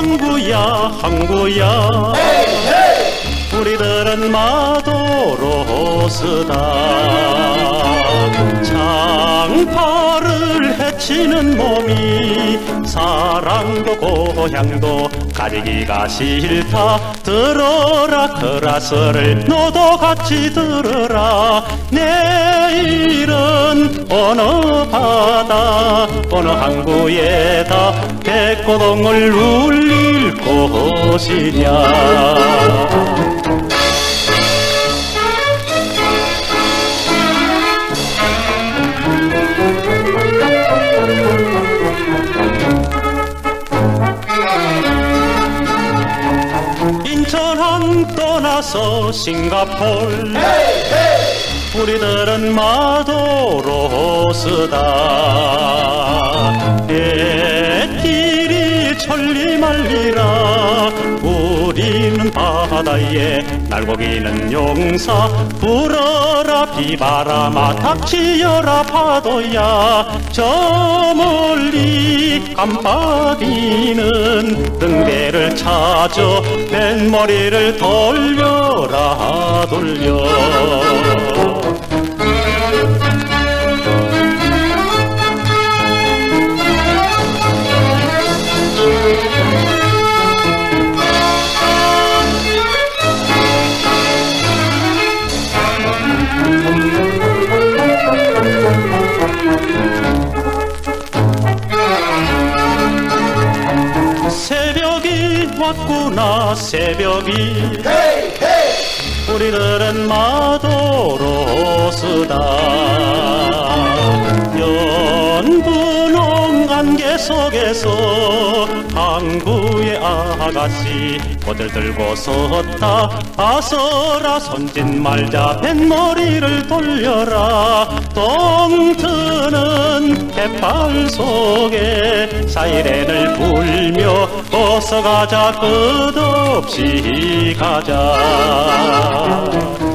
항구야 항구야 에이, 에이! 우리들은 마도로스다. 장파를 해치는 몸이 사랑도 고향도 가리기가 싫다. 들어라 크라스를 너도 같이 들어라. 내일은 어느 바다 어느 항구에다 백고동을 울릴 것이냐. 인천항 떠나서 싱가폴 우리들은 마도로스다. 갯길이 천리만리라 우리는 바다에 날고기는 용사. 불어라 비바람아 닥치여라 파도야. 저 멀리 깜빡이는 등대를 찾아 뱃머리를 돌려라 돌려. 새벽이 왔구나 새벽이 hey, hey! 우리들은 마도로스다. 연분홍 안개 속에서 항구의 아가씨 꽃을 들고 섰다. 아서라 손짓 말자 뱃머리를 돌려라. 똥트는 갯발 속에 사이렌을 불며 어서 가자 끝없이 가자.